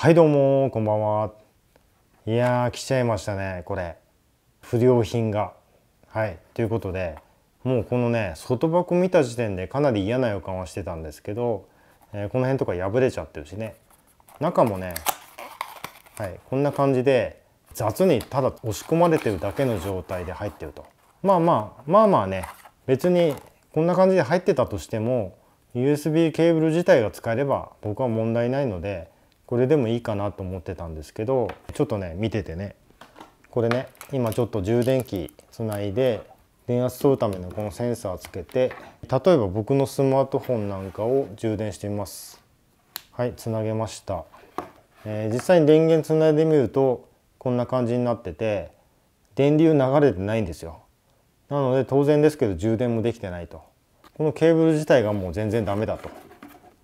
はいどうもこんばんは。いやー来ちゃいましたねこれ不良品が。はいということでもうこのね外箱見た時点でかなり嫌な予感はしてたんですけど、この辺とか破れちゃってるしね、中もね、はい、こんな感じで雑にただ押し込まれてるだけの状態で入ってると。まあね別にこんな感じで入ってたとしても USB ケーブル自体が使えれば僕は問題ないので。これでもいいかなと思ってたんですけど、ちょっとね見ててね、これね今ちょっと充電器つないで電圧取るためのこのセンサーつけて、例えば僕のスマートフォンなんかを充電してみます。はいつなげました、実際に電源つないでみるとこんな感じになってて電流流れてないんですよ。なので当然ですけど充電もできてないと。このケーブル自体がもう全然ダメだと。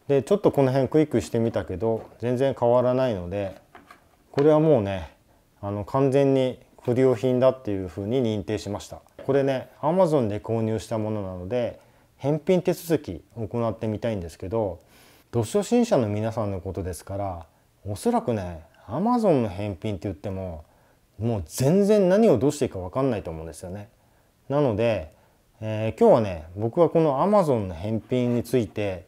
でちょっとこの辺クイックしてみたけど全然変わらないので、これはもうね完全に不良品だっていうふうに認定しました。これね Amazon で購入したものなので返品手続きを行ってみたいんですけど、ドス初心者の皆さんのことですからおそらくね Amazon の返品って言ってももう全然何をどうしていいか分かんないと思うんですよね。なので、今日はね僕はこの Amazon の返品について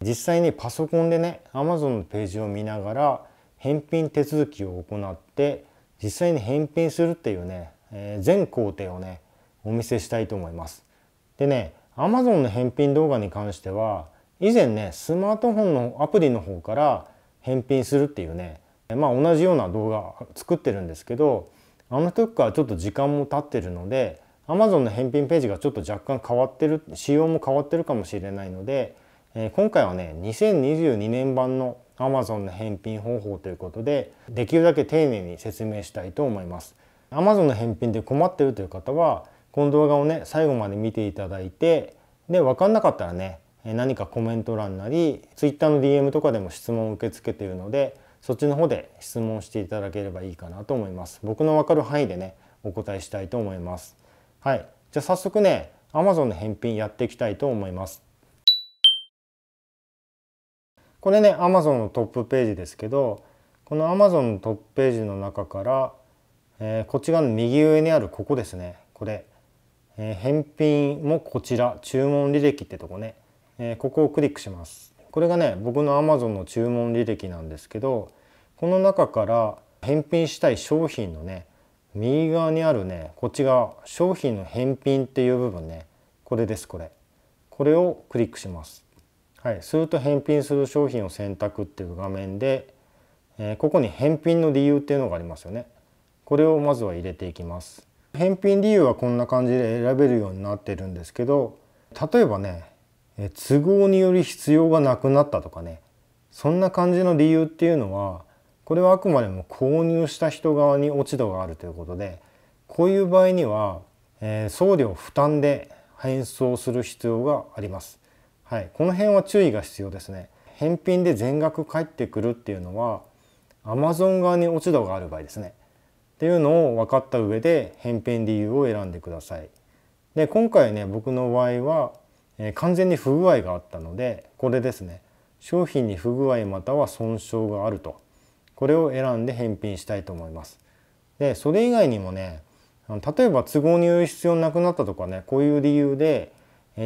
実際にパソコンでね Amazon のページを見ながら返品手続きを行って実際に返品するっていうね、全工程をねお見せしたいと思います。でね Amazon の返品動画に関しては以前ねスマートフォンのアプリの方から返品するっていうね、まあ同じような動画作ってるんですけど、あの時からちょっと時間も経ってるので Amazon の返品ページがちょっと若干変わってる、仕様も変わってるかもしれないので、今回はね2022年版の Amazon の返品方法ということでできるだけ丁寧に説明したいと思います。 Amazon の返品で困ってるという方はこの動画をね最後まで見ていただいて、で分かんなかったらね何かコメント欄なり Twitter の DM とかでも質問を受け付けているのでそっちの方で質問していただければいいかなと思います。僕の分かる範囲でねお答えしたいと思います。はいじゃあ早速ね Amazon の返品やっていきたいと思います。これね Amazon のトップページですけど、この Amazon のトップページの中から、こっち側の右上にあるここですねこれ、返品もこちら注文履歴ってとこね、ここをクリックします。これがね僕の Amazon の注文履歴なんですけど、この中から返品したい商品のね右側にあるねこっち側商品の返品っていう部分ね、これですこれをクリックします。はい、すると返品する商品を選択っていう画面で、ここに返品の理由っていうのがありますよね。これをまずは入れていきます。返品理由はこんな感じで選べるようになってるんですけど、例えばね都合により必要がなくなったとかね、そんな感じの理由っていうのはこれはあくまでも購入した人側に落ち度があるということで、こういう場合には、送料負担で返送する必要があります。はい、この辺は注意が必要ですね。返品で全額返ってくるっていうのは Amazon 側に落ち度がある場合ですねっていうのを分かった上で返品理由を選んでください。で今回ね僕の場合は、完全に不具合があったのでこれですね、商品に不具合または損傷があると、これを選んで返品したいと思います。でそれ以外にもね例えば都合による必要なくなったとかね、こういう理由で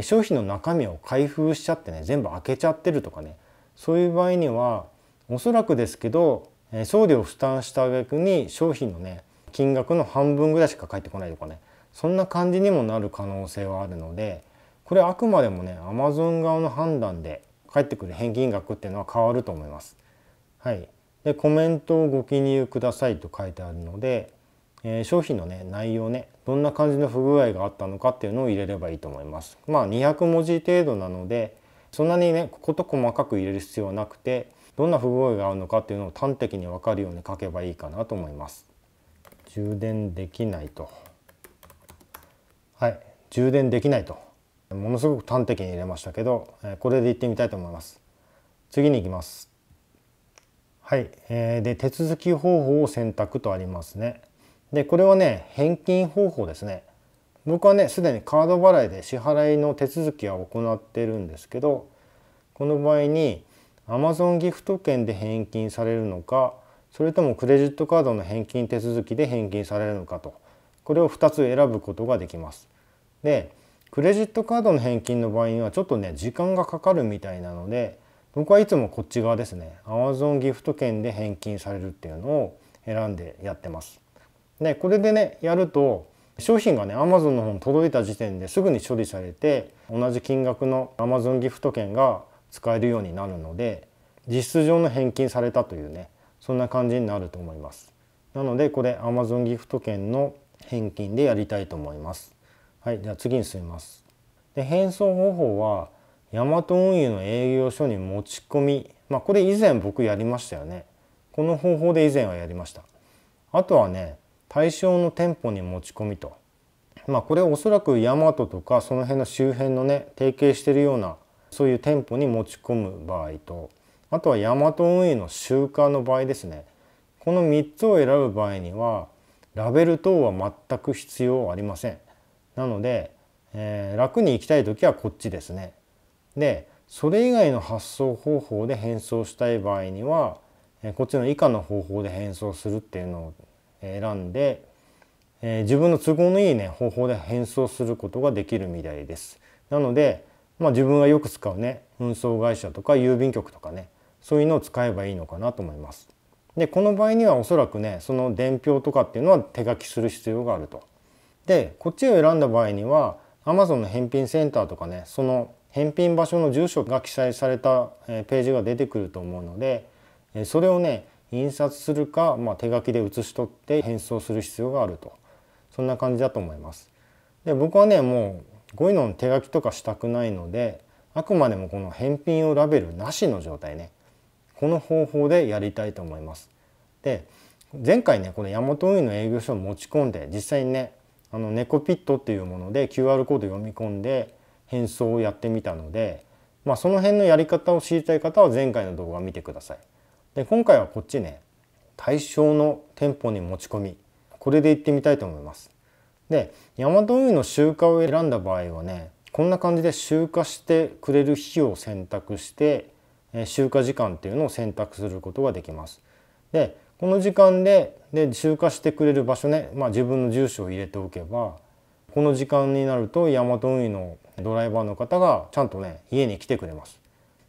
商品の中身を開封しちゃってね全部開けちゃってるとかね、そういう場合にはおそらくですけど送料を負担した挙句に商品のね金額の半分ぐらいしか返ってこないとかね、そんな感じにもなる可能性はあるので、これあくまでもね Amazon 側の判断で返ってくる返金額っていうのは変わると思います。はい、でコメントをご記入くださいと書いてあるので、商品のね内容ねどんな感じの不具合があったのかっていうのを入れればいいと思います。まあ200文字程度なのでそんなにねここと細かく入れる必要はなくて、どんな不具合があるのかっていうのを端的に分かるように書けばいいかなと思います。充電できないと、はい充電できないとものすごく端的に入れましたけど、これでいってみたいと思います。次に行きます。はい、で手続き方法を選択とありますね。でこれはね返金方法ですね。僕はねすでにカード払いで支払いの手続きは行ってるんですけど、この場合に Amazon ギフト券で返金されるのか、それともクレジットカードの返金手続きで返金されるのかと、これを2つ選ぶことができます。でクレジットカードの返金の場合にはちょっとね時間がかかるみたいなので、僕はいつもこっち側ですね、 Amazon ギフト券で返金されるっていうのを選んでやってます。でこれでねやると商品がね Amazon の方に届いた時点ですぐに処理されて、同じ金額の Amazon ギフト券が使えるようになるので、実質上の返金されたというね、そんな感じになると思います。なのでこれ Amazon ギフト券の返金でやりたいと思います。はい、じゃあ次に進みます。で返送方法はヤマト運輸の営業所に持ち込み、これ以前僕やりましたよね。この方法で以前はやりました。あとはね対象の店舗に持ち込みと、これおそらくヤマトとかその辺の周辺のね提携してるようなそういう店舗に持ち込む場合と、あとはヤマト運輸の集荷の場合ですね。この3つを選ぶ場合にはラベル等は全く必要ありません。なので、楽に行きたい時はこっちですね。でそれ以外の発送方法で返送したい場合には、こっちの以下の方法で返送するっていうのを選んで、自分の都合のいいね方法で返送することができるみたいです。なので、自分がよく使うね運送会社とか郵便局とかね、そういうのを使えばいいのかなと思います。でこの場合にはおそらくねその伝票とかっていうのは手書きする必要があると。でこっちを選んだ場合には Amazon の返品センターとかね、その返品場所の住所が記載されたページが出てくると思うので、それをね印刷するか、手書きで写し取って返送する必要があると、そんな感じだと思います。で僕はねもうこういうの手書きとかしたくないので、あくまでもこの返品用ラベルなしの状態ね、この方法でやりたいと思います。で前回ねこのヤマト運輸の営業所を持ち込んで、実際にねネコピットっていうもので QR コード読み込んで返送をやってみたので、その辺のやり方を知りたい方は前回の動画を見てください。で今回はこっちね対象の店舗に持ち込み、これで行ってみたいと思います。でヤマト運輸の集荷を選んだ場合はね、こんな感じで集荷してくれる日を選択して集荷時間っていうのを選択することができます。でこの時間で集荷してくれる場所ね、自分の住所を入れておけば、この時間になるとヤマト運輸のドライバーの方がちゃんとね家に来てくれます。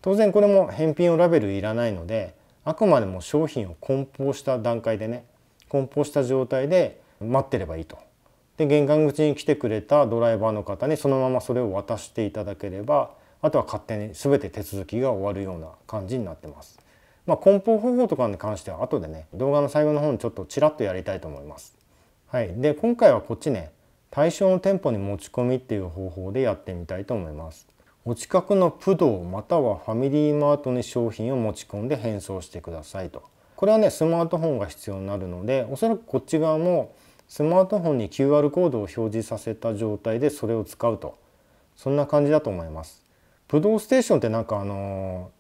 当然これも返品用ラベルいらないので、あくまでも商品を梱包した段階でね、梱包した状態で待ってればいいと。で玄関口に来てくれたドライバーの方にそのままそれを渡していただければ、あとは勝手に全て手続きが終わるような感じになってます。梱包方法とかに関しては後でね動画の最後の方にちょっとちらっとやりたいと思います。はい、で今回はこっちね対象の店舗に持ち込みっていう方法でやってみたいと思います。お近くのPUDOまたはファミリーマートに商品を持ち込んで返送してくださいと。これはねスマートフォンが必要になるので、おそらくこっち側もスマートフォンに QR コードを表示させた状態でそれを使うと、そんな感じだと思います。PUDOステーションってなんか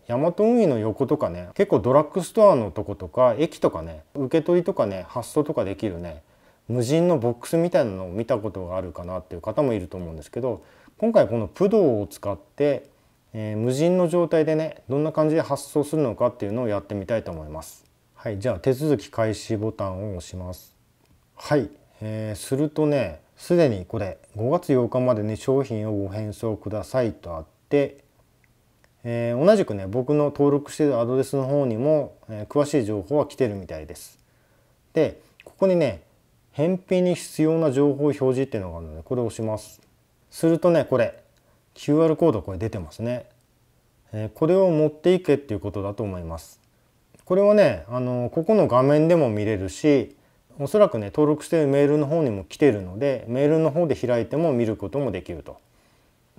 ヤマト運輸の横とかね、結構ドラッグストアのとことか駅とかね、受け取りとかね発送とかできるね無人のボックスみたいなのを見たことがあるかなっていう方もいると思うんですけど、今回このPUDOを使って、無人の状態でねどんな感じで発送するのかっていうのをやってみたいと思います。はい、じゃあ手続き開始ボタンを押します。はい、するとねすでにこれ5月8日までに商品をご返送くださいとあって、同じくね僕の登録しているアドレスの方にも、詳しい情報は来てるみたいです。でここにね返品に必要な情報表示っていうのがあるので、これを押します。するとねこれ QR コードこれ出てますね。これを持っていけっていうことだと思います。これはねここの画面でも見れるし、おそらくね登録しているメールの方にも来てるので、メールの方で開いても見ることもできると。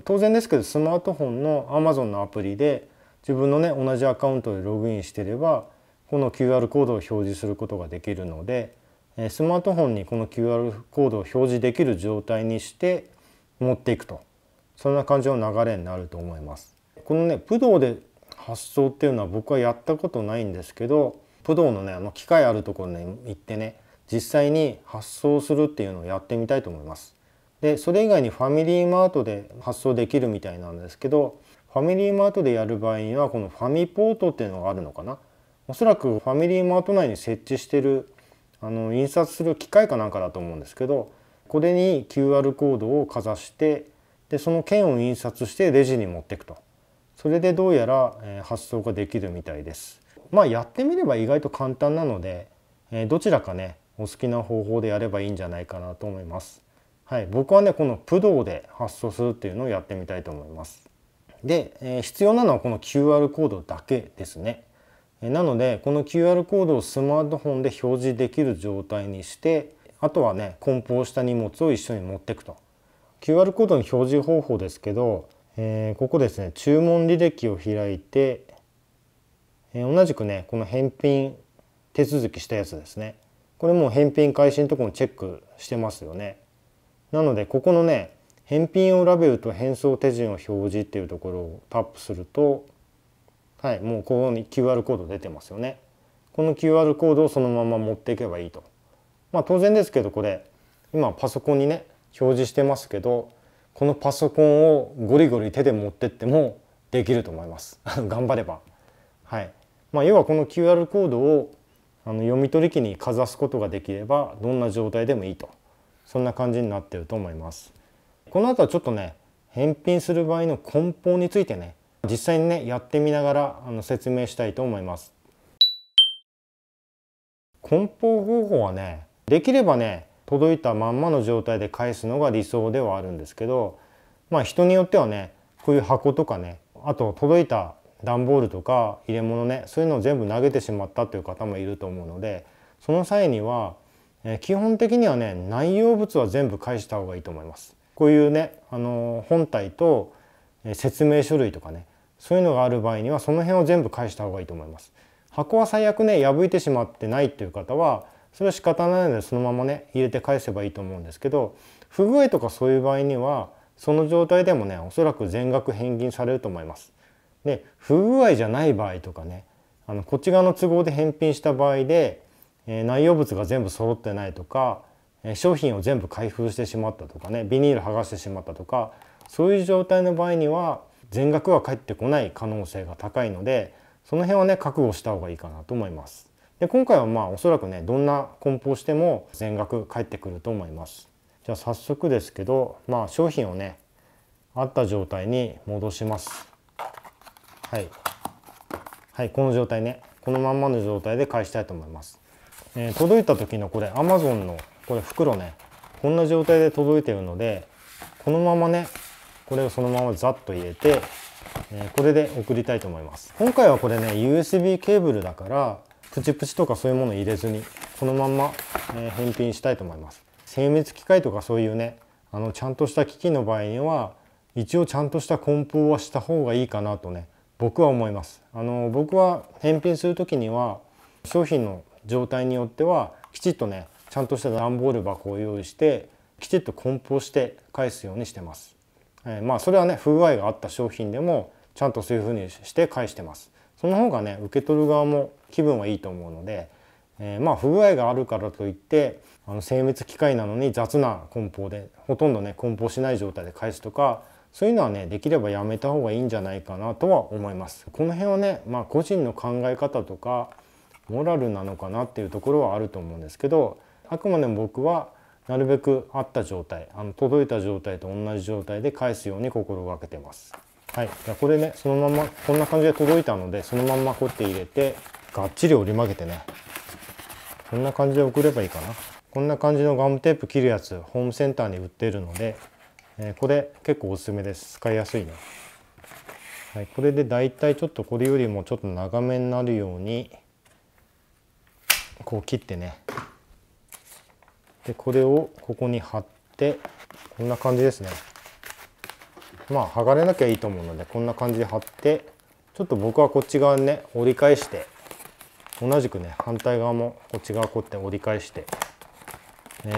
当然ですけどスマートフォンの Amazon のアプリで自分のね同じアカウントでログインしてればこの QR コードを表示することができるので、スマートフォンにこの QR コードを表示できる状態にして持っていくと、そんな感じの流れになると思います。このねPUDOで発送っていうのは僕はやったことないんですけど、PUDOのね機械あるところに行ってね実際に発送するっていうのをやってみたいと思います。でそれ以外にファミリーマートで発送できるみたいなんですけど、フファミリーマートでやる場合にはこのファミポートっていうのがあるのかな。おそらくファミリーマート内に設置してる印刷する機械かなんかだと思うんですけど、これに QR コードをかざして、でその券を印刷してレジに持っていくと、それでどうやら発送ができるみたいです。まあやってみれば意外と簡単なので、どちらかねお好きな方法でやればいいんじゃないかなと思います。はい、僕はねこのPUDOで発送するっていうのをやってみたいと思います。で、必要なのはこの QR コードだけですね。なのでこの QR コードをスマートフォンで表示できる状態にして、あとはね梱包した荷物を一緒に持っていくと。 QR コードの表示方法ですけど、ここですね、注文履歴を開いて、同じくねこの返品手続きしたやつですね、これもう返品開始のところにチェックしてますよね。なのでここのね返品をラベルと返送手順を表示っていうところをタップすると、はい、もうここに QR コード出てますよね。この QR コードをそのまま持っていけばいいと。まあ当然ですけどこれ今パソコンにね表示してますけど、このパソコンをゴリゴリ手で持ってってもできると思います頑張れば。はい、まあ、要はこの QR コードを読み取り機にかざすことができればどんな状態でもいいと、そんな感じになってると思います。この後はちょっとね返品する場合の梱包についてね実際にねやってみながら説明したいと思います。梱包方法はねできればね届いたまんまの状態で返すのが理想ではあるんですけど、まあ人によってはねこういう箱とかね、あと届いた段ボールとか入れ物ね、そういうのを全部投げてしまったという方もいると思うので、その際には基本的にはね内容物は全部返した方がいいと思います。こういうね本体と説明書類とかね、そういうのがある場合にはその辺を全部返した方がいいと思います。箱は最悪ね破いてしまってないっていう方はそれは仕方ないのでそのままね入れて返せばいいと思うんですけど、不具合とかそういう場合にはその状態でもねおそらく全額返金されると思います。で不具合じゃない場合とかね、こっち側の都合で返品した場合で、内容物が全部揃ってないとか、商品を全部開封してしまったとかね、ビニール剥がしてしまったとか、そういう状態の場合には全額は返ってこない可能性が高いので、その辺はね覚悟した方がいいかなと思います。で今回はまあおそらくねどんな梱包しても全額返ってくると思います。じゃあ早速ですけど、まあ商品をねあった状態に戻します。はい、はい、この状態ね、このまんまの状態で返したいと思います。届いた時のこれ Amazon のこれ袋ね、こんな状態で届いてるので、このままねこれをそのままざっと入れて、これで送りたいと思います。今回はこれね USB ケーブルだからプチプチとかそういうもの入れずにこのまんま、返品したいと思います。精密機械とかそういうねちゃんとした機器の場合には一応ちゃんとした梱包はした方がいいかなとね僕は思います。僕は返品する時には商品の状態によってはきちっとねちゃんとした段ボール箱を用意してきちっと梱包して返すようにしてます。まあそれはね不具合があった商品でもちゃんとそういう風にして返してます。その方がね受け取る側も気分はいいと思うので、まあ不具合があるからといって精密機械なのに雑な梱包でほとんどね梱包しない状態で返すとか、そういうのはねできればやめた方がいいんじゃないかなとは思います。この辺はねまあ個人の考え方とかモラルなのかなっていうところはあると思うんですけど、あくまでも僕はなるべくあった状態、届いた状態と同じ状態で返すように心がけてます。はい、じゃこれねそのままこんな感じで届いたのでそのまんまこうやって入れてがっちり折り曲げてね、こんな感じで送ればいいかな。こんな感じのガムテープ切るやつホームセンターに売ってるので、これ結構おすすめです。使いやすいね。はい、これでだいたいちょっとこれよりもちょっと長めになるようにこう切ってね、でこれをここに貼ってこんな感じですね。まあ剥がれなきゃいいと思うのでこんな感じで貼って、ちょっと僕はこっち側にね折り返して、同じくね反対側もこっち側こうやって折り返して、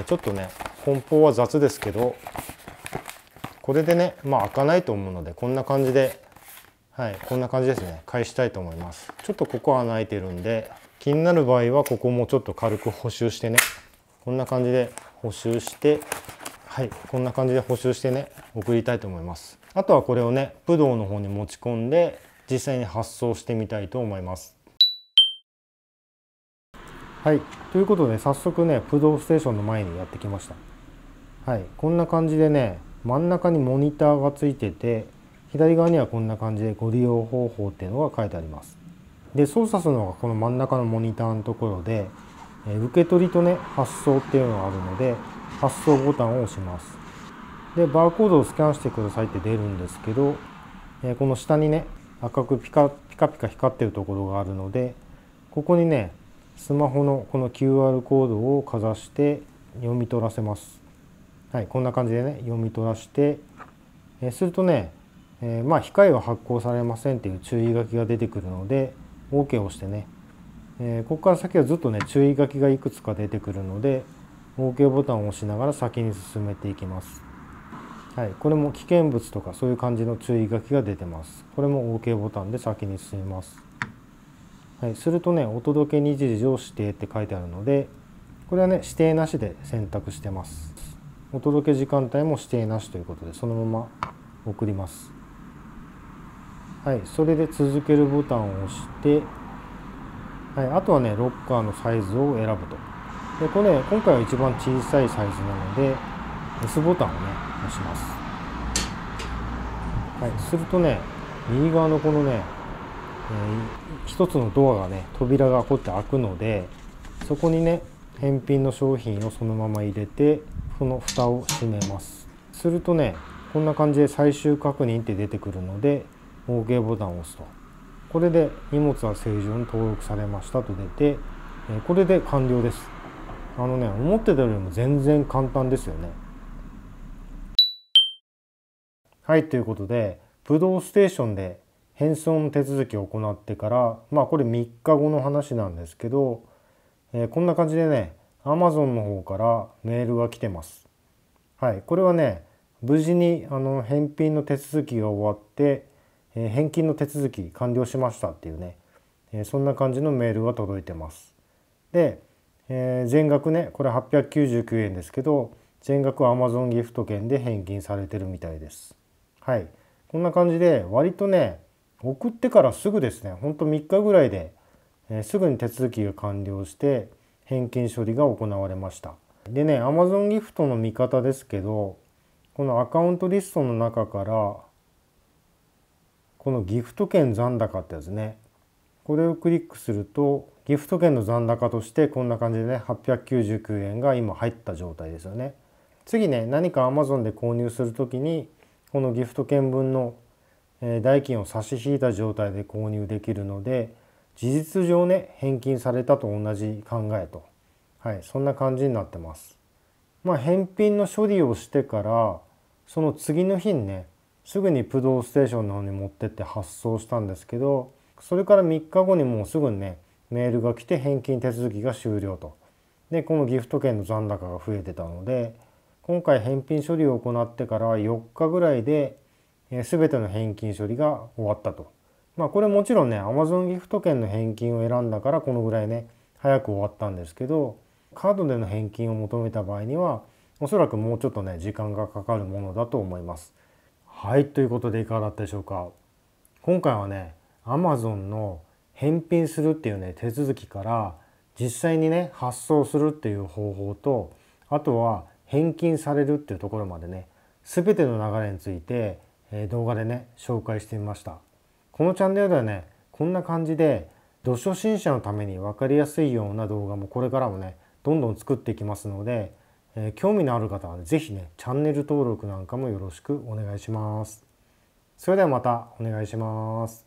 ちょっとね梱包は雑ですけどこれでね、まあ開かないと思うのでこんな感じで、はい、こんな感じですね返したいと思います。ちょっとここは穴開いてるんで気になる場合はここもちょっと軽く補修してね、こんな感じで補修して、はい、こんな感じで補修してね送りたいと思います。あとはこれをね、PUDOの方に持ち込んで実際に発送してみたいと思います。はい、ということで早速ね、PUDOステーションの前にやってきました。はい、こんな感じでね、真ん中にモニターがついてて、左側にはこんな感じでご利用方法っていうのが書いてあります。で、操作するのがこの真ん中のモニターのところで、受け取りとね、発送っていうのがあるので、発送ボタンを押します。で、バーコードをスキャンしてくださいって出るんですけど、この下にね、赤くピカピカ光ってるところがあるので、ここにね、スマホのこの QR コードをかざして読み取らせます。はい、こんな感じでね、読み取らして、するとね、まあ、機械は発行されませんっていう注意書きが出てくるので、OK を押してね、ここから先はずっとね、注意書きがいくつか出てくるので、OK ボタンを押しながら先に進めていきます。はい、これも危険物とかそういう感じの注意書きが出てます。これも OK ボタンで先に進みます。はい、するとね、お届け日時を指定って書いてあるので、これはね、指定なしで選択してます。お届け時間帯も指定なしということで、そのまま送ります。はい、それで続けるボタンを押して、はい、あとはね、ロッカーのサイズを選ぶと。で、これね、今回は一番小さいサイズなので、S ボタンをね、押します。はい、するとね、右側のこのね、一つのドアがね、扉がこうやって開くので、そこにね、返品の商品をそのまま入れて、その蓋を閉めます。するとね、こんな感じで最終確認って出てくるので、OK ボタンを押すと、これで荷物は正常に登録されましたと出て、これで完了です。あのね、思ってたよりも全然簡単ですよね。はい、ということでPUDOステーションで返送手続きを行ってから、まあこれ3日後の話なんですけど、こんな感じでね、 Amazon の方からメールが来てます。はい、これはね、無事に返品の手続きが終わって返金の手続き完了しましたっていうね、そんな感じのメールが届いてます。で、全額ね、これ899円ですけど、全額は Amazon ギフト券で返金されてるみたいです。はい、こんな感じで割とね、送ってからすぐですね、ほんと3日ぐらいで、すぐに手続きが完了して返金処理が行われました。でね、Amazon ギフトの見方ですけど、このアカウントリストの中からこのギフト券残高ってやつね、これをクリックするとギフト券の残高としてこんな感じでね、899円が今入った状態ですよね。次ね、何か Amazon で購入する時にこのギフト券分の代金を差し引いた状態で購入できるので、事実上ね、返金されたと同じ考えと、はい、そんな感じになってます。まあ返品の処理をしてからその次の日にね、すぐにPUDOステーションの方に持ってって発送したんですけど、それから3日後にもうすぐにね、メールが来て返金手続きが終了と。で、このギフト券の残高が増えてたので、今回返品処理を行ってから4日ぐらいで全ての返金処理が終わったと。まあこれもちろんね、 Amazon ギフト券の返金を選んだからこのぐらいね、早く終わったんですけど、カードでの返金を求めた場合にはおそらくもうちょっとね、時間がかかるものだと思います。はい、ということでいかがだったでしょうか。今回はね、 Amazon の返品するっていうね、手続きから実際にね、発送するっていう方法と、あとは返金されるっていうところまでね、全ての流れについて動画でね、紹介してみました。このチャンネルではね、こんな感じでど初心者のために分かりやすいような動画もこれからもね、どんどん作っていきますので、興味のある方は是非ね、チャンネル登録なんかもよろしくお願いします。それではまたお願いします。